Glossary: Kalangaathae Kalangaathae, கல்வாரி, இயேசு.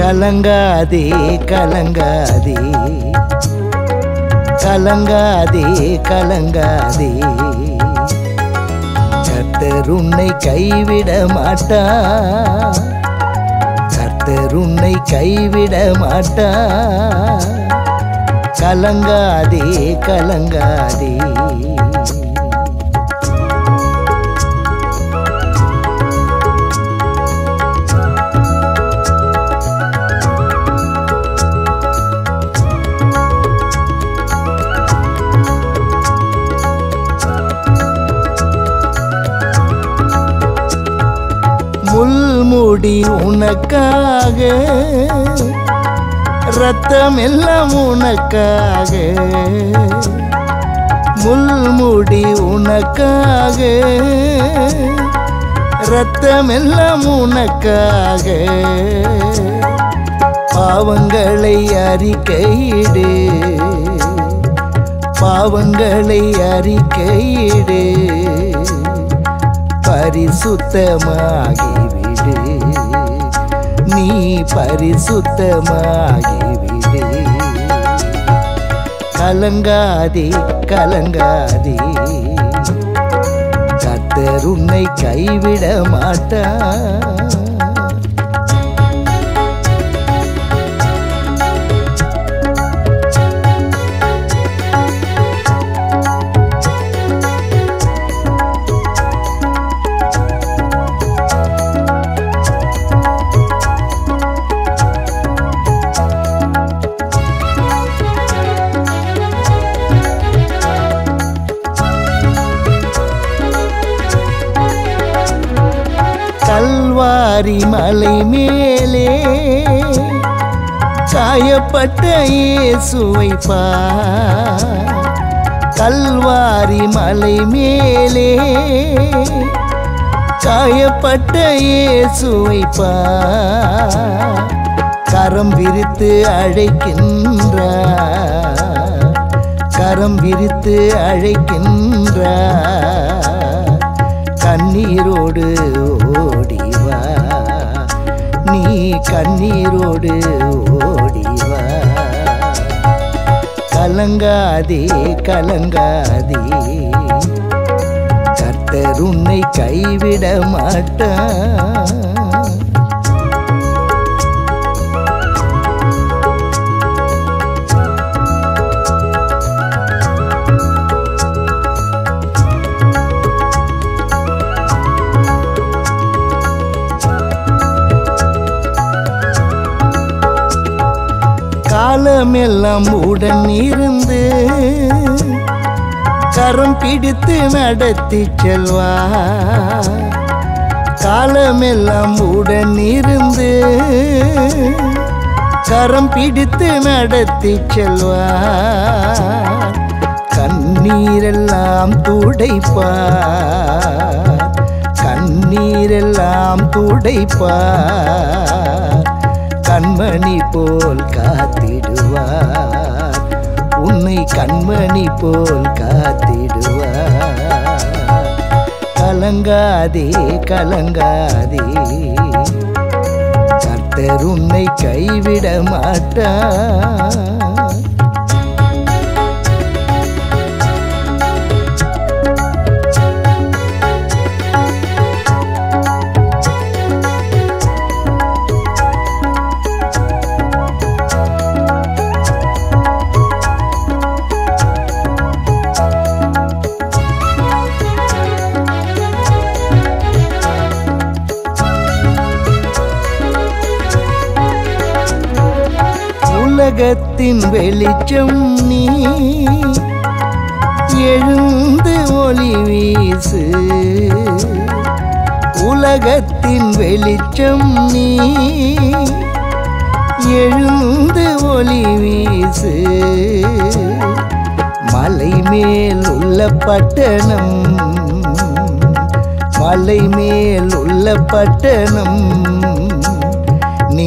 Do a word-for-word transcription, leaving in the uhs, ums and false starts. கலங்காதே கலங்காதே கலங்காதே கலங்காதே கர்த்தர் உன்னை கைவிட மாட்டார் கர்த்தர் உன்னை கைவிட மாட்டார் கலங்காதே கலங்காதே முள்முடி உனக்காக ரத்தம் எல்லாம் உனக்காக முள்முடி உனக்காக ரத்தம் எல்லாம் உனக்காக பாவங்களை அறிக்கையிடு பாவங்களை அறிக்கையிடு பரிசுத்தமாகிவிடு நீ பரிசுத்தமாகிவிடு கலங்காதே கலங்காதே கர்த்தர் உன்னை கைவிட மாட்டார் கல்வாரி மலை மேலே காயப்பட்ட இயேசுவை பார் கல்வாரி மலை மேலே காயப்பட்ட இயேசுவை பார் கரம் விரித்து அழைக்கின்றார் கரம் விரித்து அழைக்கின்றார் கண்ணீரோடு ஓடிவா நீ கண்ணீரோடு ஓடிவா கலங்காதே கலங்காதே கர்த்தர் உன்னை கைவிட மாட்டார் காலமெல்லாம் உடன் இருந்து கரம் பிடித்து நடத்தி செல்வார் காலமெல்லாம் உடன் இருந்து கரம் பிடித்து நடத்தி செல்வார் கண்ணீரெல்லாம் துடைப்பார் கண்ணீரெல்லாம் துடைப்பார் கண்மணி போல் காத்திடுவார் உன்னை கண்மணி போல் காத்திடுவார் கலங்காதே கலங்காதே கர்த்தர் உன்னை கைவிட மாட்டார் உலகத்தின் வெளிச்சம் நீ எழுந்து ஒளி வீசு உலகத்தின் வெளிச்சம் நீ எழுந்து ஒளி வீசு மலை மேல் உள்ள பட்டணம் மலை மேல் உள்ள பட்டணம் நீ